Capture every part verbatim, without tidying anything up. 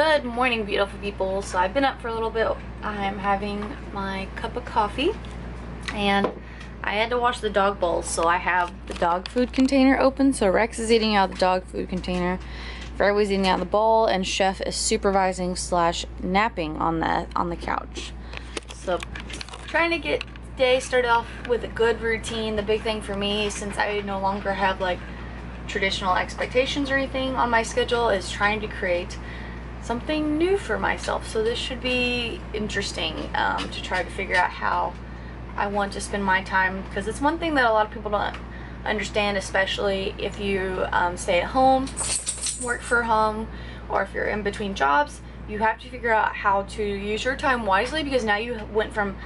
Good morning, beautiful people. So I've been up for a little bit. I'm having my cup of coffee and I had to wash the dog bowls, so I have the dog food container open. So Rex is eating out of the dog food container, Fairway's eating out of the bowl, and Chef is supervising slash napping on the on the couch. So trying to get day started off with a good routine. The big thing for me, since I no longer have like traditional expectations or anything on my schedule, is trying to create something new for myself. So this should be interesting um, to try to figure out how I want to spend my time, because it's one thing that a lot of people don't understand, especially if you um, stay at home, work from home, or if you're in between jobs. You have to figure out how to use your time wisely, because now you went from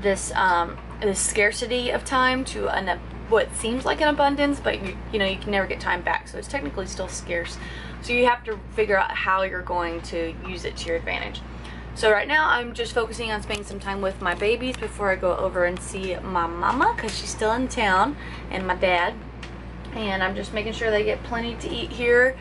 this um, this scarcity of time to an what seems like an abundance, but you, you know you can never get time back, so it's technically still scarce. So you have to figure out how you're going to use it to your advantage. So right now I'm just focusing on spending some time with my babies before I go over and see my mama, because she's still in town, and my dad. And I'm just making sure they get plenty to eat here.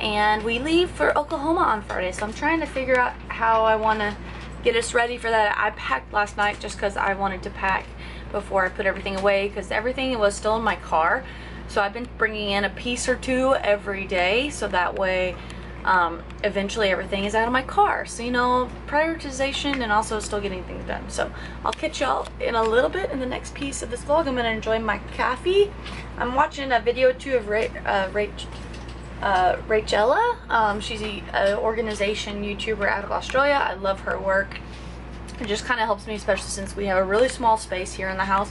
And we leave for Oklahoma on Friday, so I'm trying to figure out how I want to get us ready for that. I packed last night just because I wanted to pack before I put everything away, because everything was still in my car. So I've been bringing in a piece or two every day, so that way um, eventually everything is out of my car. So, you know, prioritization and also still getting things done. So I'll catch y'all in a little bit in the next piece of this vlog. I'm gonna enjoy my coffee. I'm watching a video too of Ra uh, Ra uh, Rachella. Um, she's a, a organization YouTuber out of Australia. I love her work. It just kind of helps me, especially since we have a really small space here in the house.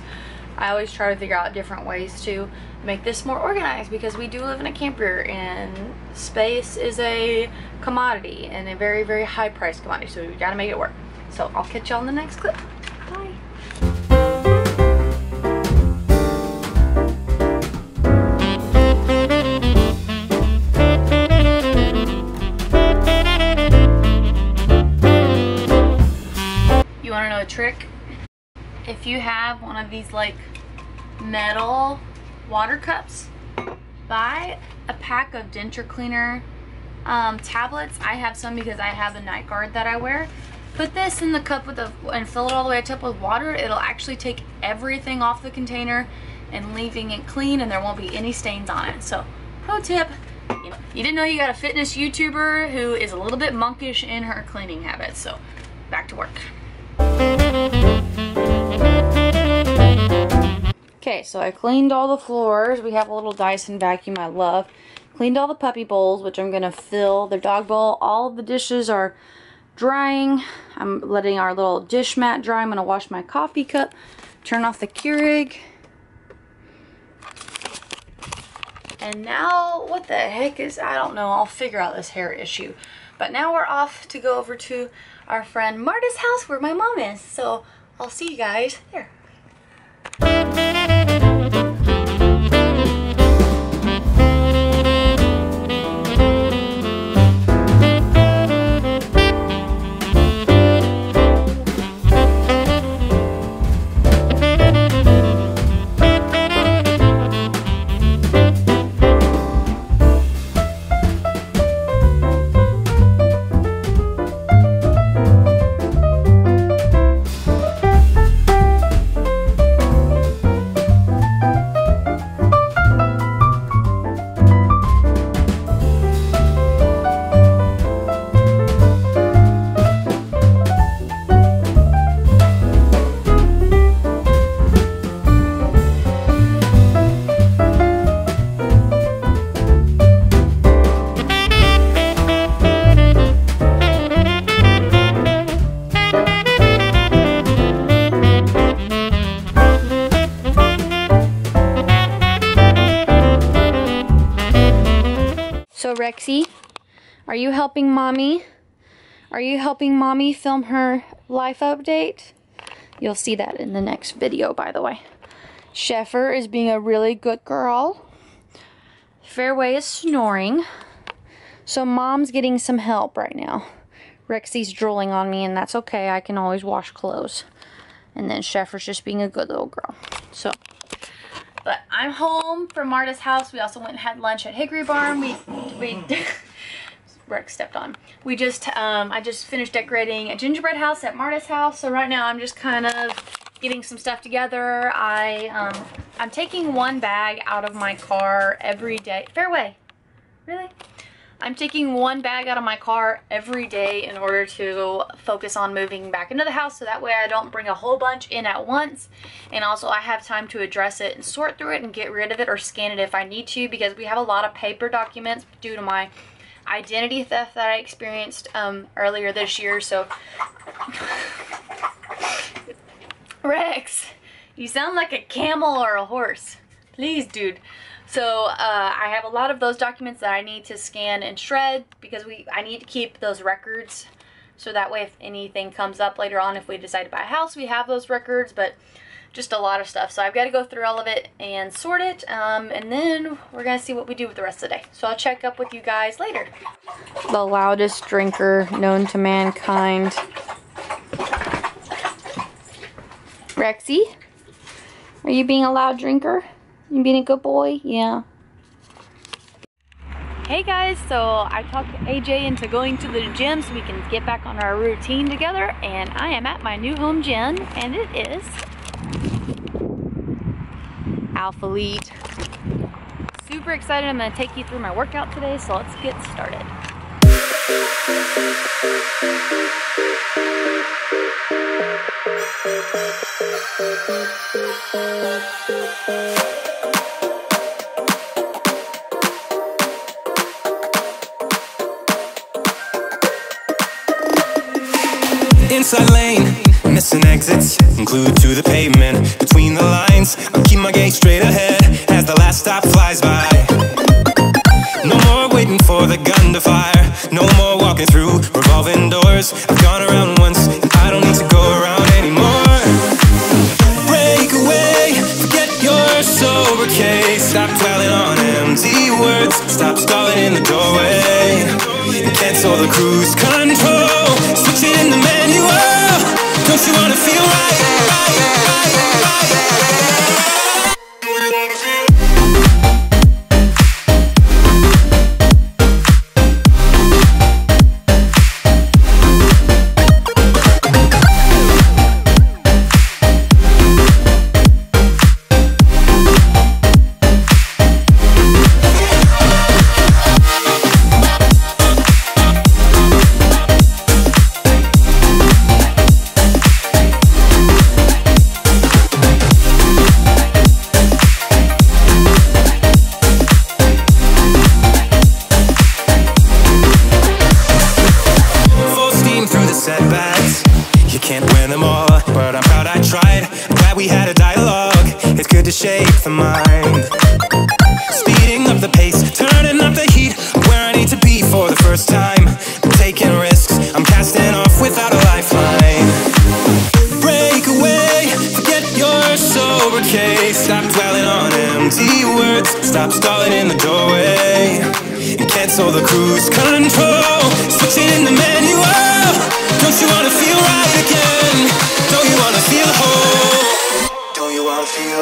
I always try to figure out different ways to make this more organized, because we do live in a camper and space is a commodity, and a very, very high priced commodity, so we gotta make it work. So I'll catch y'all in the next clip. Bye. You wanna know a trick? If you have one of these like metal water cups, buy a pack of denture cleaner um, tablets. I have some because I have a night guard that I wear. Put this in the cup with the, and fill it all the way up with water. It'll actually take everything off the container and leaving it clean, and there won't be any stains on it. So pro tip, you know, you didn't know you got a fitness YouTuber who is a little bit monkish in her cleaning habits. So back to work. Okay, so I cleaned all the floors. We have a little Dyson vacuum I love. Cleaned all the puppy bowls, which I'm gonna fill the dog bowl. All the dishes are drying. I'm letting our little dish mat dry. I'm gonna wash my coffee cup. Turn off the Keurig. And now, what the heck is, I don't know, I'll figure out this hair issue. But now we're off to go over to our friend Marta's house where my mom is. So I'll see you guys there. Rexy, are you helping mommy? Are you helping mommy film her life update? You'll see that in the next video, by the way. Sheffer is being a really good girl. Fairway is snoring. So mom's getting some help right now. Rexy's drooling on me, and that's okay. I can always wash clothes. And then Sheffer's just being a good little girl. So. But I'm home from Marta's house. We also went and had lunch at Hickory Barn. We we brick stepped on. We just, um, I just finished decorating a gingerbread house at Marta's house. So right now I'm just kind of getting some stuff together. I, um, I'm taking one bag out of my car every day. Fairway, really? I'm taking one bag out of my car every day in order to focus on moving back into the house, so that way I don't bring a whole bunch in at once, and also I have time to address it and sort through it and get rid of it or scan it if I need to, because we have a lot of paper documents due to my identity theft that I experienced um, earlier this year. So Rex, you sound like a camel or a horse. Please, dude. So uh, I have a lot of those documents that I need to scan and shred, because we I need to keep those records, so that way if anything comes up later on, if we decide to buy a house, we have those records, but just a lot of stuff. So I've got to go through all of it and sort it, um, and then we're going to see what we do with the rest of the day. So I'll check up with you guys later. The loudest drinker known to mankind. Rexy, are you being a loud drinker? You being a good boy? Yeah. Hey guys, so I talked A J into going to the gym so we can get back on our routine together, and I am at my new home gym, and it is Alphalete. Super excited. I'm going to take you through my workout today, so let's get started. Inside lane, missing exits, glued to the pavement. Between the lines, I'll keep my gaze straight ahead as the last stop flies by. No more waiting for the gun to fire, no more walking through revolving doors. I've gone around once, and I don't need to go around anymore. Break away, forget your sober case. Stop dwelling on empty words, stop stalling in the doorway, and cancel the cruise control, switch in the manual. Don't you wanna feel right, right, right, right, right. Stop stalling in the doorway and cancel the cruise control. Switching in the manual. Don't you wanna feel right again? Don't you wanna feel whole? Don't you wanna feel?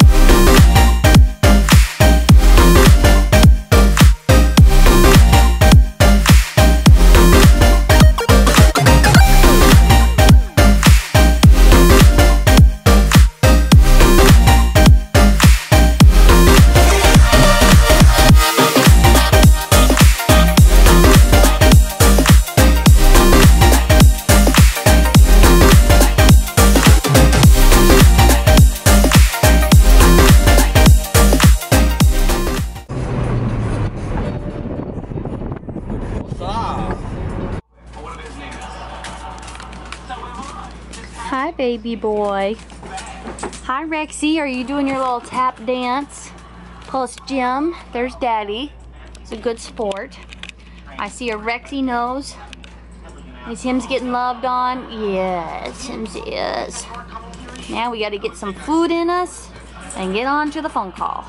Hi, baby boy. Hi, Rexy. Are you doing your little tap dance? Plus, Jim. There's Daddy. It's a good sport. I see a Rexy nose. Is Hims getting loved on? Yes, Hims is. Now we got to get some food in us and get on to the phone call.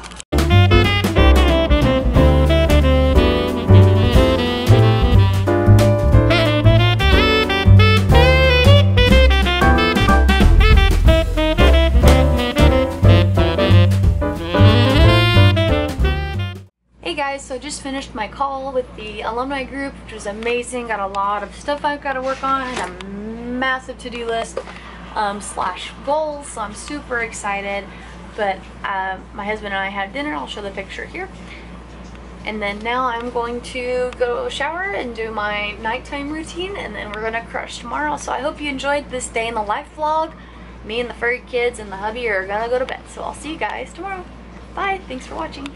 just finished my call with the alumni group, which was amazing. Got a lot of stuff I've got to work on and a massive to-do list um, slash goals, so I'm super excited. But uh, my husband and I had dinner. I'll show the picture here. And then now I'm going to go shower and do my nighttime routine, and then we're gonna crush tomorrow. So I hope you enjoyed this day in the life vlog. Me and the furry kids and the hubby are gonna go to bed. So I'll see you guys tomorrow. Bye, thanks for watching.